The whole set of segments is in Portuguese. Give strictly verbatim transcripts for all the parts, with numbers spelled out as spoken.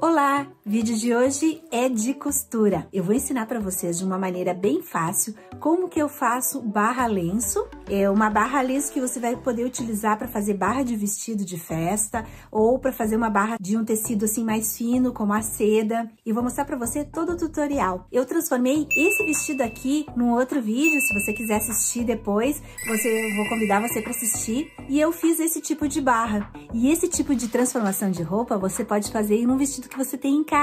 Olá! O vídeo de hoje é de costura. Eu vou ensinar para vocês de uma maneira bem fácil como que eu faço barra lenço. É uma barra lenço que você vai poder utilizar para fazer barra de vestido de festa ou para fazer uma barra de um tecido assim mais fino, como a seda. E vou mostrar para você todo o tutorial. Eu transformei esse vestido aqui num outro vídeo, se você quiser assistir depois, você, eu vou convidar você para assistir. E eu fiz esse tipo de barra. E esse tipo de transformação de roupa você pode fazer em um vestido que você tem em casa.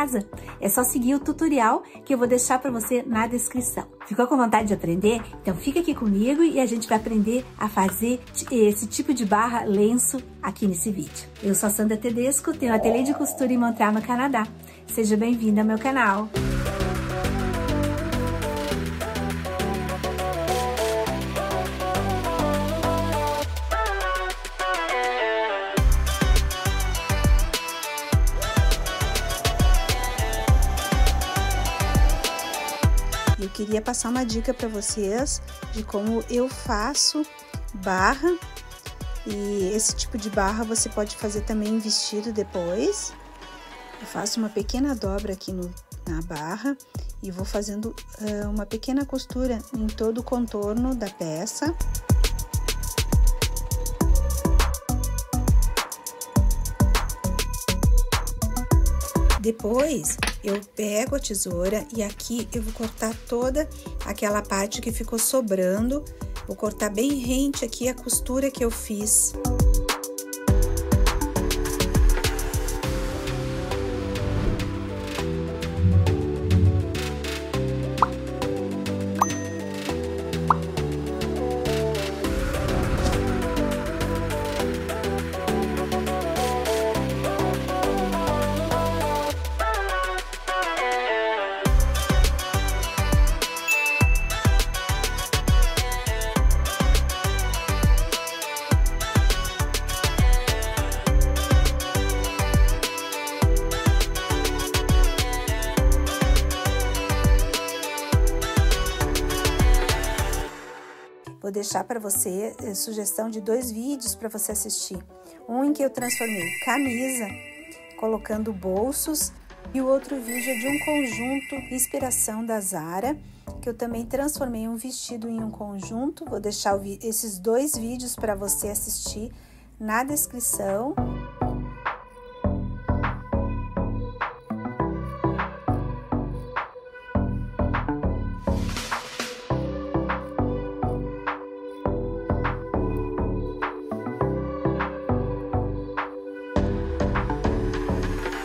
É só seguir o tutorial que eu vou deixar para você na descrição. Ficou com vontade de aprender? Então fica aqui comigo e a gente vai aprender a fazer esse tipo de barra lenço aqui nesse vídeo. Eu sou a Sandra Tedesco, tenho um ateliê de costura em Montreal, no Canadá. Seja bem-vinda ao meu canal. Eu queria passar uma dica para vocês de como eu faço barra, e esse tipo de barra você pode fazer também em vestido depois. Eu faço uma pequena dobra aqui no, na barra e vou fazendo uh, uma pequena costura em todo o contorno da peça. Depois, eu pego a tesoura e aqui eu vou cortar toda aquela parte que ficou sobrando. Vou cortar bem rente aqui a costura que eu fiz. Vou deixar para você a sugestão de dois vídeos para você assistir. Um em que eu transformei camisa, colocando bolsos, e o outro vídeo é de um conjunto, inspiração da Zara, que eu também transformei um vestido em um conjunto. Vou deixar esses dois vídeos para você assistir na descrição.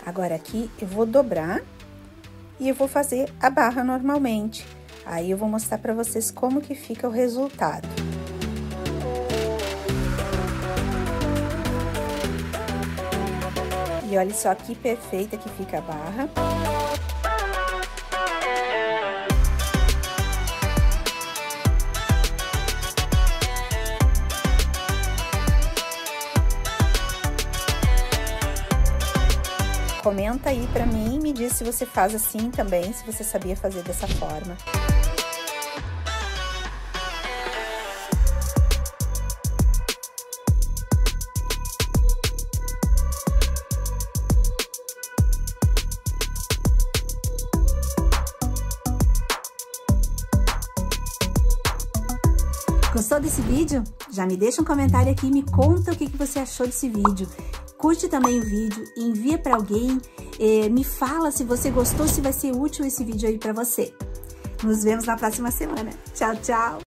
Agora aqui eu vou dobrar e eu vou fazer a barra normalmente. Aí eu vou mostrar para vocês como que fica o resultado. E olha só que perfeita que fica a barra. Comenta aí pra mim e me diz se você faz assim também, se você sabia fazer dessa forma. Gostou desse vídeo? Já me deixa um comentário aqui e me conta o que você achou desse vídeo. Curte também o vídeo, envia para alguém, eh, me fala se você gostou, se vai ser útil esse vídeo aí para você. Nos vemos na próxima semana. Tchau, tchau!